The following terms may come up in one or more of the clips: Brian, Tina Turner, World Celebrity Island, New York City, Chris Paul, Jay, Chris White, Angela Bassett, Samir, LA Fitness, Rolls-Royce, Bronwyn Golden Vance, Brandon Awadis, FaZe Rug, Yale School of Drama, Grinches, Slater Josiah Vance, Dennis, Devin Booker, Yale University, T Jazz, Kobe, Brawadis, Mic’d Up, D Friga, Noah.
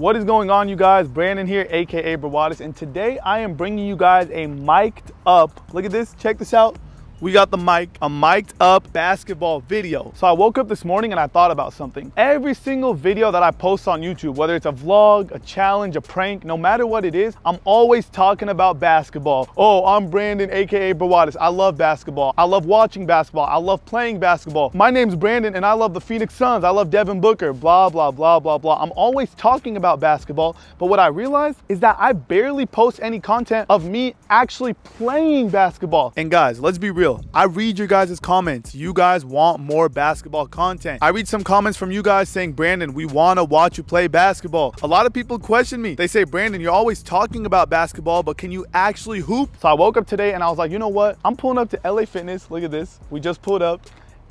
What is going on, you guys? Brandon here, aka Brawadis, and today I am bringing you guys a mic'd up, look at this, check this out. We got the mic, a mic'd up basketball video. So I woke up this morning and I thought about something. Every single video that I post on YouTube, whether it's a vlog, a challenge, a prank, no matter what it is, I'm always talking about basketball. Oh, I'm Brandon, AKA Brawadis. I love basketball. I love watching basketball. I love playing basketball. My name's Brandon and I love the Phoenix Suns. I love Devin Booker, blah, blah, blah, blah, blah. I'm always talking about basketball. But what I realized is that I barely post any content of me actually playing basketball. And guys, let's be real. I read your guys' comments. You guys want more basketball content. I read some comments from you guys saying, Brandon, we want to watch you play basketball. A lot of people question me. They say, Brandon, you're always talking about basketball, but can you actually hoop? So I woke up today and I was like, you know what? I'm pulling up to LA Fitness. Look at this. We just pulled up.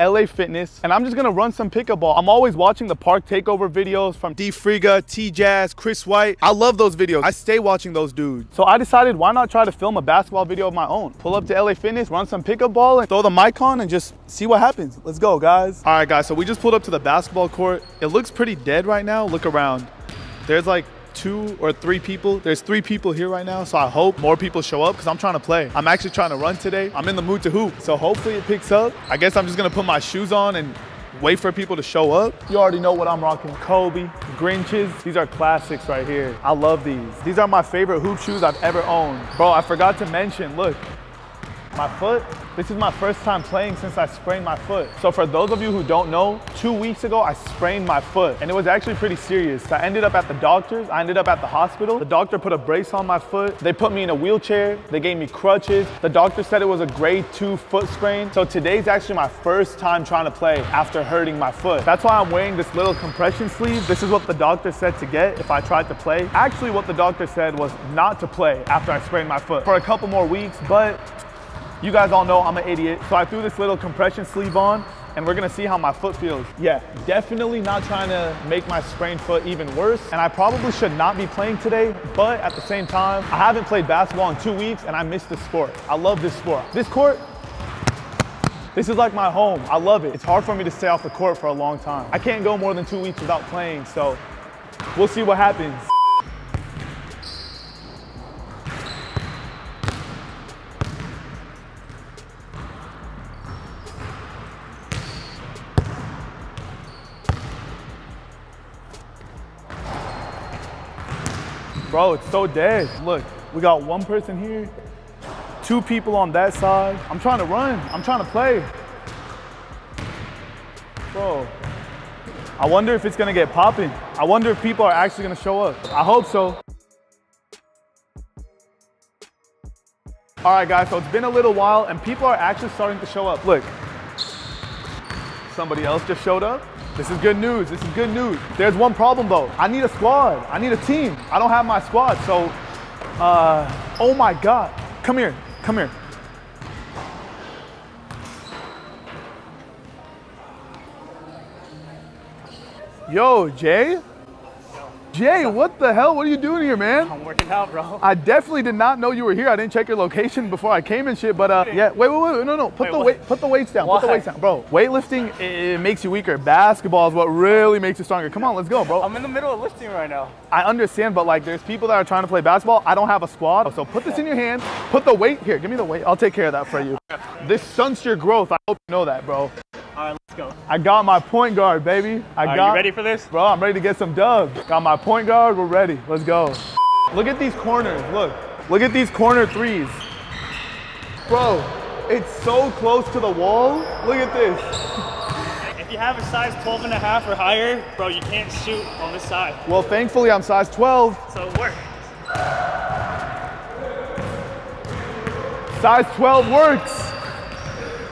LA Fitness, and I'm just gonna run some pickup ball. I'm always watching the park takeover videos from D Friga, T Jazz, Chris White. I love those videos. I stay watching those dudes. So I decided, why not try to film a basketball video of my own? Pull up to LA Fitness, run some pickup ball, and throw the mic on and just see what happens. Let's go, guys. All right, guys, so we just pulled up to the basketball court. It looks pretty dead right now. Look around. There's like two or three people. There's three people here right now, so I hope more people show up because I'm trying to play. I'm actually trying to run today. I'm in the mood to hoop, so hopefully it picks up. I guess I'm just gonna put my shoes on and wait for people to show up. You already know what I'm rocking. Kobe, Grinches. These are classics right here. I love these. These are my favorite hoop shoes I've ever owned. Bro, I forgot to mention, look, my foot. This is my first time playing since I sprained my foot. So for those of you who don't know, 2 weeks ago, I sprained my foot and it was actually pretty serious. I ended up at the doctor's. I ended up at the hospital. The doctor put a brace on my foot. They put me in a wheelchair. They gave me crutches. The doctor said it was a grade 2 foot sprain. So today's actually my first time trying to play after hurting my foot. That's why I'm wearing this little compression sleeve. This is what the doctor said to get if I tried to play. Actually, what the doctor said was not to play after I sprained my foot for a couple more weeks, but you guys all know I'm an idiot. So I threw this little compression sleeve on and we're gonna see how my foot feels. Yeah, definitely not trying to make my sprained foot even worse. And I probably should not be playing today, but at the same time, I haven't played basketball in 2 weeks and I miss the sport. I love this sport. This court, this is like my home. I love it. It's hard for me to stay off the court for a long time. I can't go more than 2 weeks without playing, so we'll see what happens. Bro, it's so dead. Look, we got one person here, two people on that side. I'm trying to run. I'm trying to play. Bro, I wonder if it's gonna get popping. I wonder if people are actually gonna show up. I hope so. All right, guys, so it's been a little while and people are actually starting to show up. Look, somebody else just showed up. This is good news, this is good news. There's one problem though. I need a squad, I need a team. I don't have my squad, so, oh my God. Come here, come here. Yo, Jay? Jay, what the hell? What are you doing here, man? I'm working out, bro. I definitely did not know you were here. I didn't check your location before I came and shit, but yeah. Wait, no. Put the weights down. Why? Put the weights down, bro. Weightlifting, it makes you weaker. Basketball is what really makes you stronger. Come on, let's go, bro. I'm in the middle of lifting right now. I understand, but like, there's people that are trying to play basketball. I don't have a squad, so put this in your hand. Put the weight here. Give me the weight. I'll take care of that for you. This stunts your growth. I hope you know that, bro. All right, let's go. I got my point guard, baby. Are you ready for this? Bro, I'm ready to get some dubs. Got my point guard, we're ready. Let's go. Look at these corners, look. Look at these corner threes. Bro, it's so close to the wall. Look at this. If you have a size 12 and a half or higher, bro, you can't shoot on this side. Well, thankfully I'm size 12. So it works. Size 12 works.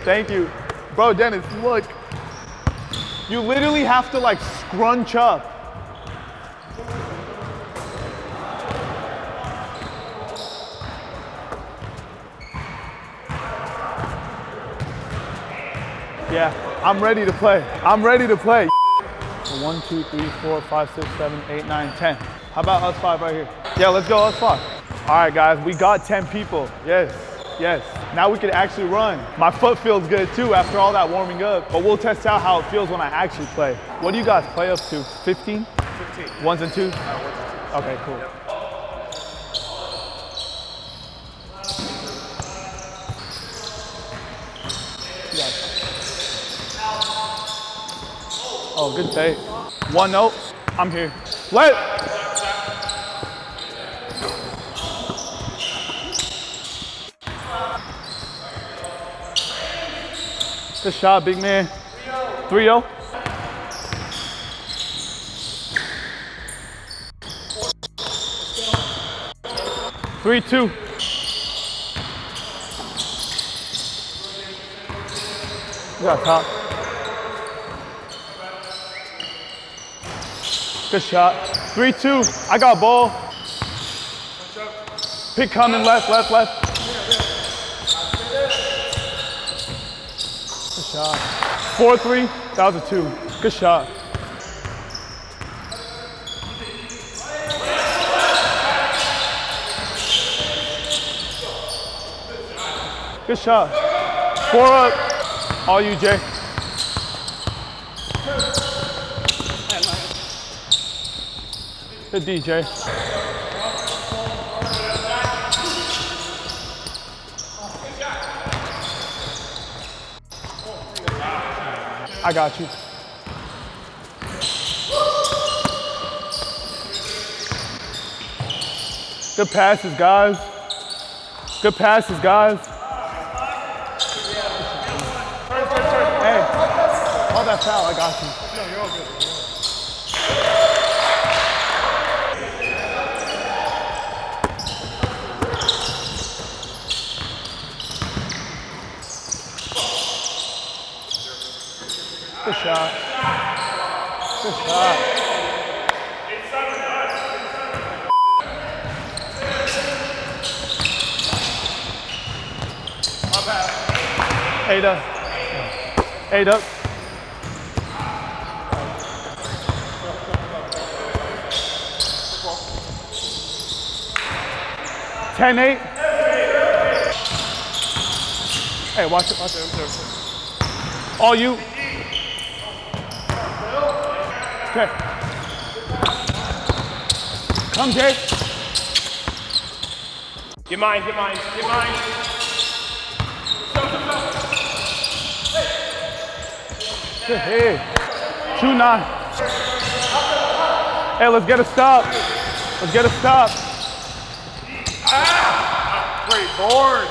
Thank you. Bro, Dennis, look. You literally have to like scrunch up. Yeah, I'm ready to play. I'm ready to play. 1, 2, 3, 4, 5, 6, 7, 8, 9, 10. How about us five right here? Yeah, let's go, us five. All right, guys, we got 10 people. Yes, yes. Now we can actually run. My foot feels good too after all that warming up, but we'll test out how it feels when I actually play. What do you guys play up to? 15? 15. Ones and twos? Okay, cool. Yes. Oh, good take. 1-0. I'm here. Let. Good shot, big man. 3-0. Three, two. We got top. Good shot. 3-2. I got ball. Pick coming left. Good shot. 4-3. That was a 2. Good shot. Good shot. 4 up. All you, Jay. Good DJ. I got you. Good passes, guys. Good passes, guys. That's how I got you. No, you're all good. Good shot. Good shot. My bad. 8 up. 8 up. Ten, 8. Hey, watch it. All you. Okay. Come, Jay. Get mine. Good head. 2-9. Hey, let's get a stop. Ah! Great board.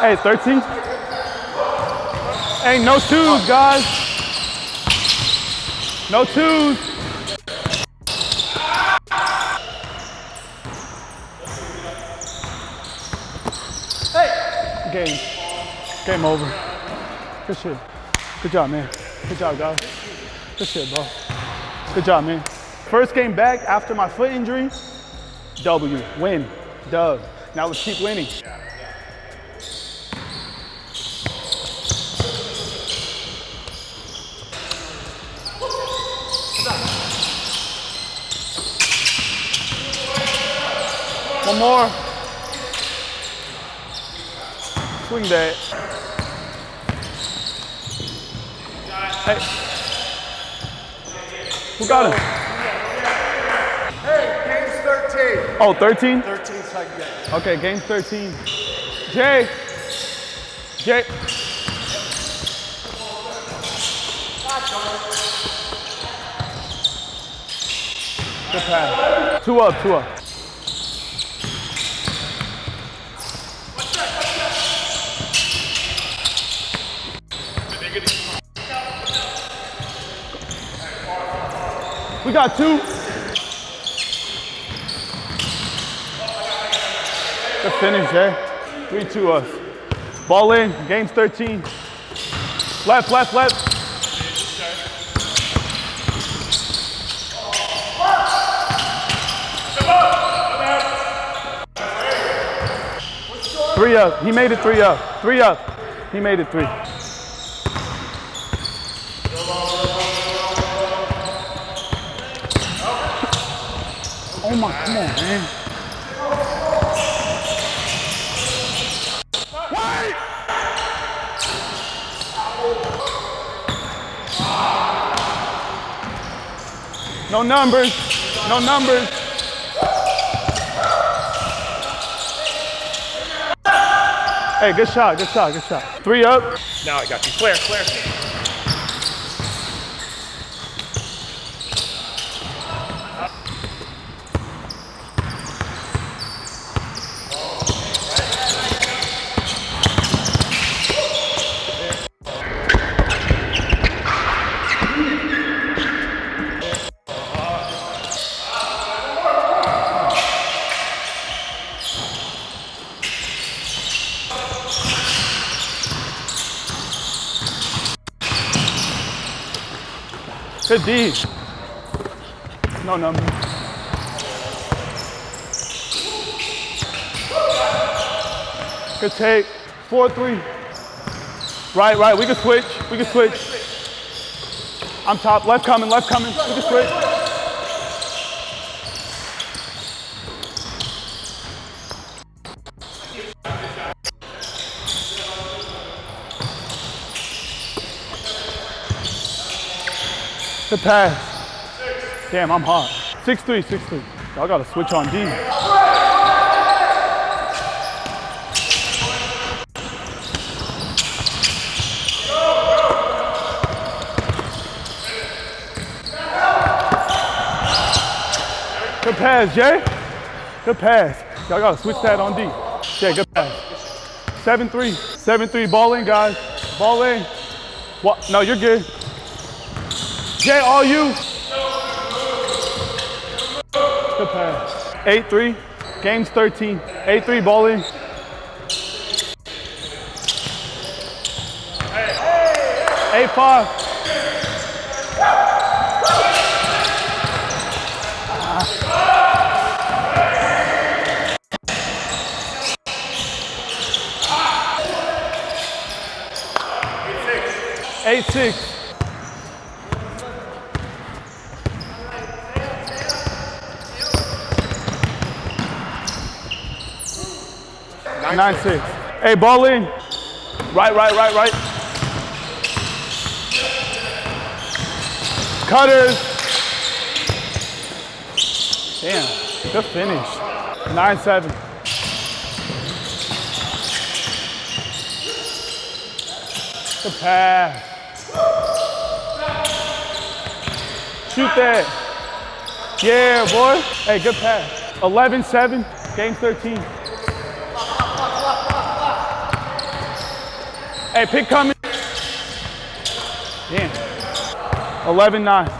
Hey, 13. Hey, no twos, guys. No twos. Game over. Good shit. Good job, man. Good job, guys. Good shit, bro. Good job, man. First game back after my foot injury. W. Win. Dub. Now let's keep winning. One more. Swing that. Hey. Who got it? Hey, game's 13. Oh, 13? 13's like that. Okay, game's 13. Jay. Good pass. 2 up. We got 2. Good finish, Jay. 3-2 us. Ball in, game's 13. Left. Come on. 3 up, he made it 3 up. 3 up, he made it 3. Oh my, come on, man. No numbers. No numbers. Hey, good shot, good shot, good shot. Three up. Now I got you. Flare, flare. Good D. No number. Good take. 4-3. Right, right. We can switch. We can switch. I'm top. Left coming. Left coming. We can switch. Good pass. Damn, I'm hot. 6-3, 6-3. Y'all gotta switch on D. Good pass, Jay. Good pass. Y'all gotta switch that on D. Jay, good pass. 7-3. 7-3. Ball in, guys. Ball in. What? No, you're good. Jay, all you. Good pass. 8-3. Game's 13. 8-3, ball in. Hey. 8-5. Ah. 8-6. Nine, 6. Hey, ball in. Right, right, right, right. Cutters. Damn, good finish. 9-7. Good pass. Shoot that. Yeah, boy. Hey, good pass. 11-7, game 13. Hey, pick coming. Damn. 11-9. Hey,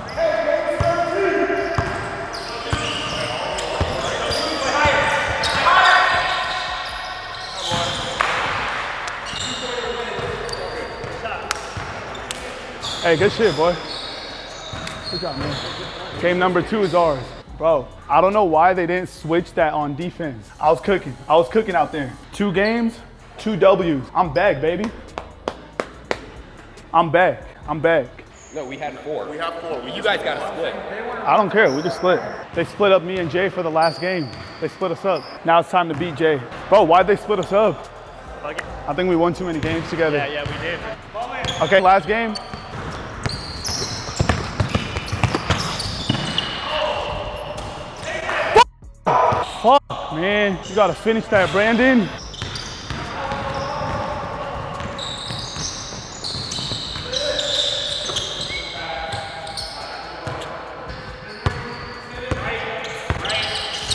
good shit, boy. Good job, man. Game number 2 is ours. Bro, I don't know why they didn't switch that on defense. I was cooking. I was cooking out there. 2 games, 2 Ws. I'm back, baby. I'm back. I'm back. No, we had 4. We have 4. Well, you guys got to split. I don't care. We just split. They split up me and Jay for the last game. They split us up. Now it's time to beat Jay. Bro, why'd they split us up? Okay. I think we won too many games together. Yeah, we did. Okay, last game. Oh. Fuck, man. You got to finish that, Brandon.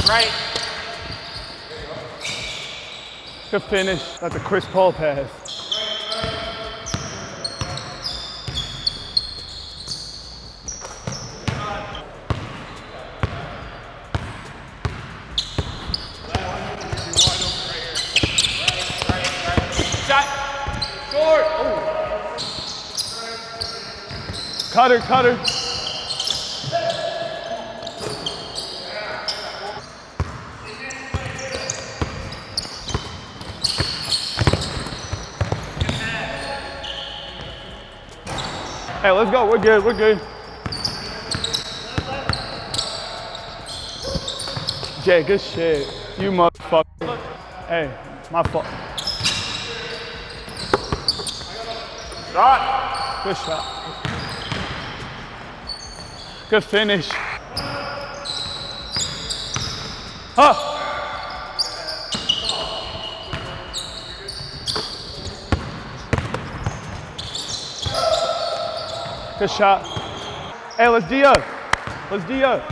Right. Good finish. That's a Chris Paul pass. Shot. Short. Oh. Cutter, cutter. Hey, let's go. We're good. We're good. Jay, good shit. You motherfucker. Hey, my fault. Shot. Good shot. Good finish. Huh. Good shot. Hey, let's D up. Let's D up.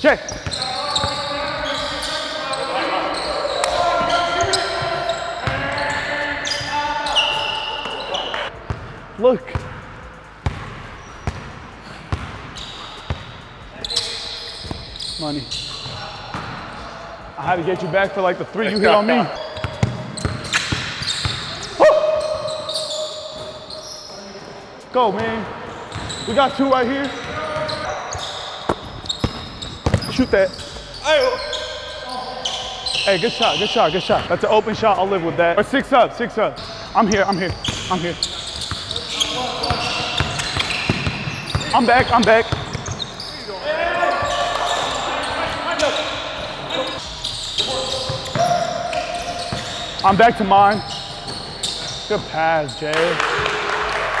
Check. Look. Money. I had to get you back for like the three you hit on me. Go, man. We got two right here. Shoot that. Hey, good shot, good shot, good shot. That's an open shot, I'll live with that. Or six up, six up. I'm here, I'm here, I'm here. I'm back, I'm back. I'm back to mine. Good pass, Jay.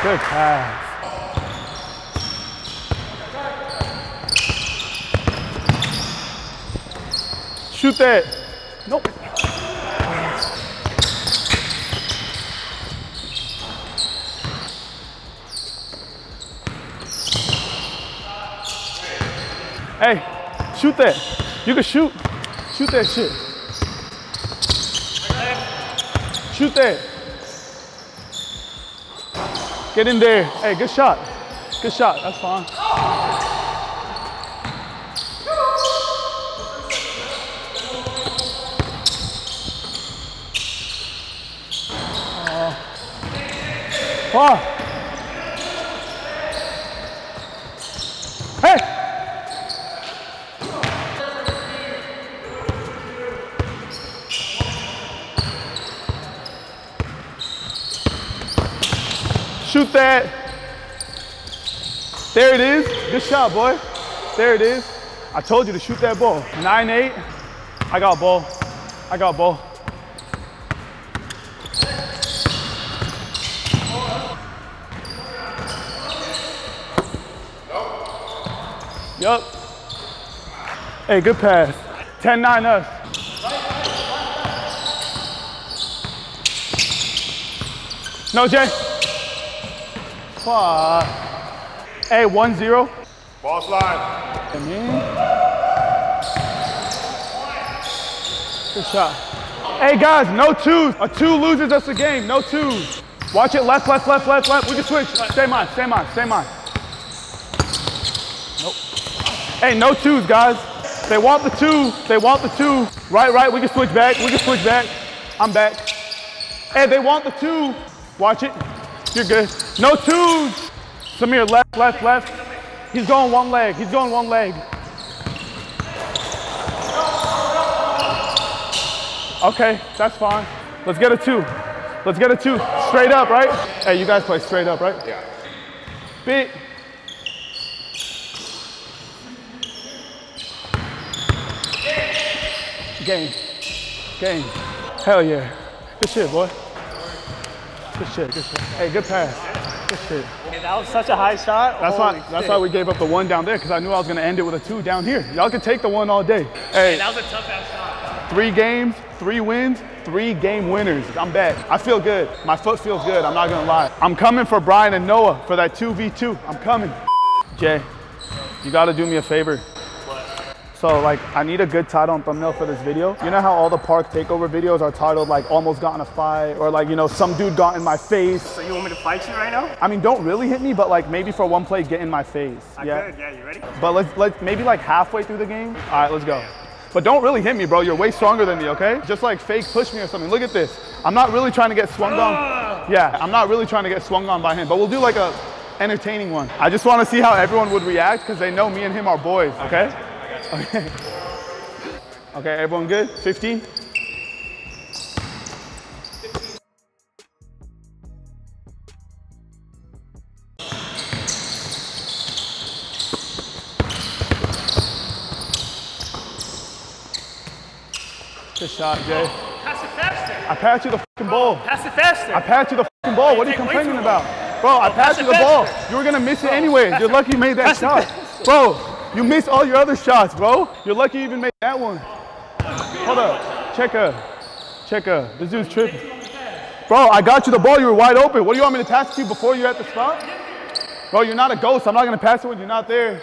Good pass. Shoot that. Nope. Hey, shoot that. You can shoot. Shoot that shit. Shoot that. Get in there. Hey, good shot. Good shot. That's fine. Wow. Hey. Shoot that. There it is. Good shot, boy. There it is. I told you to shoot that ball. 9-8. I got ball. I got ball. Yup. Hey, good pass. 10-9 us. No, Jay. Hey, 1-0. Ball slide. Good shot. Hey guys, no twos. A two loses us a game. No twos. Watch it. Left, left, left, left, left. We can switch. Stay mine. Stay mine. Stay mine. Nope. Hey, no twos, guys. They want the two. They want the two. Right, right. We can switch back. We can switch back. I'm back. Hey, they want the two. Watch it. You're good. No twos. Samir, left, left, left. He's going one leg. He's going one leg. Okay, that's fine. Let's get a two. Let's get a two. Straight up, right? Hey, you guys play straight up, right? Yeah. Big. Game. Game. Hell yeah. Good shit, boy. Good shit, good shit. Hey, good pass. Good shit. Yeah, that was such a high shot. That's why we gave up the one down there, because I knew I was going to end it with a two down here. Y'all can take the one all day. Hey, that was a tough ass shot. 3 games, 3 wins, 3 game winners. I'm back. I feel good. My foot feels good. I'm not going to lie. I'm coming for Brian and Noah for that 2v2. I'm coming. Jay, you got to do me a favor. So like, I need a good title and thumbnail for this video. You know how all the park takeover videos are titled like almost got in a fight or like, you know, some dude got in my face. So you want me to fight you right now? I mean, don't really hit me, but like maybe for one play, get in my face. I could, yeah, you ready? But let's maybe like halfway through the game. All right, let's go. But don't really hit me, bro. You're way stronger than me, okay? Just like fake push me or something. Look at this. I'm not really trying to get swung on. Yeah, I'm not really trying to get swung on by him, but we'll do like a entertaining one. I just want to see how everyone would react because they know me and him are boys, okay? Okay. Okay, everyone good? 15? Good shot, Jay. Pass it faster. I passed you the fucking ball. Pass it faster. I passed you the fucking ball. What are you complaining about? Bro, I passed you the ball. You were going to miss it anyway. You're lucky you made that shot. Bro. You missed all your other shots, bro. You're lucky you even made that one. Hold up. Check her. This dude's tripping. Bro, I got you the ball. You were wide open. What do you want me to pass to you before you're at the spot? Bro, you're not a ghost. I'm not going to pass it when you're not there.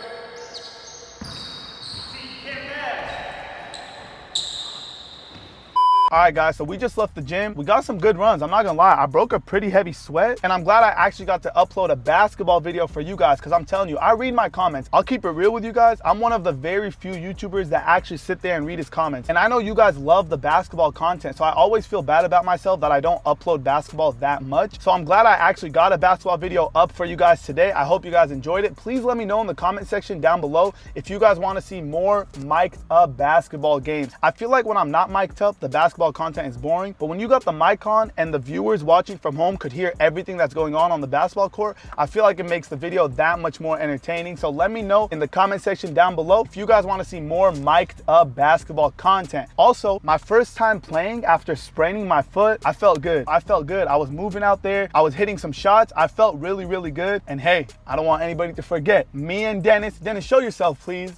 All right, guys, so we just left the gym. We got some good runs. I'm not gonna lie. I broke a pretty heavy sweat, and I'm glad I actually got to upload a basketball video for you guys, because I'm telling you, I read my comments. I'll keep it real with you guys. I'm one of the very few YouTubers that actually sit there and read his comments. And I know you guys love the basketball content, so I always feel bad about myself that I don't upload basketball that much. So I'm glad I actually got a basketball video up for you guys today. I hope you guys enjoyed it. Please let me know in the comment section down below if you guys want to see more mic'd up basketball games. I feel like when I'm not mic'd up, the basketball content is boring, but when you got the mic on and the viewers watching from home could hear everything that's going on the basketball court, I feel like it makes the video that much more entertaining. So let me know in the comment section down below if you guys want to see more mic'd up basketball content. Also, my first time playing after spraining my foot, I felt good. I was moving out there. I was hitting some shots. I felt really, really good. And hey, I don't want anybody to forget, me and Dennis. Dennis, show yourself, please.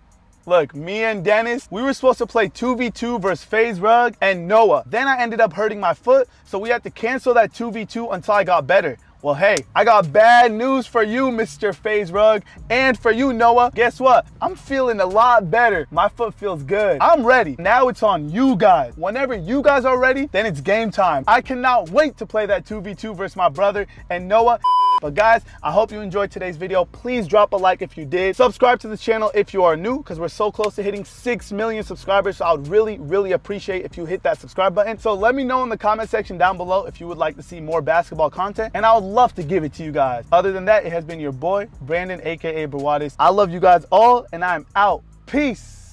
Look, me and Dennis, we were supposed to play 2v2 versus FaZe Rug and Noah. Then I ended up hurting my foot, so we had to cancel that 2v2 until I got better. Well, hey, I got bad news for you, Mr. FaZe Rug, and for you, Noah. Guess what? I'm feeling a lot better. My foot feels good. I'm ready. Now it's on you guys. Whenever you guys are ready, then it's game time. I cannot wait to play that 2v2 versus my brother and Noah. But guys, I hope you enjoyed today's video. Please drop a like if you did. Subscribe to the channel if you are new, because we're so close to hitting 6 million subscribers. So I would really, really appreciate if you hit that subscribe button. So let me know in the comment section down below if you would like to see more basketball content, and I would love to give it to you guys. Other than that, it has been your boy, Brandon, aka Brawadis. I love you guys all, and I'm out. Peace.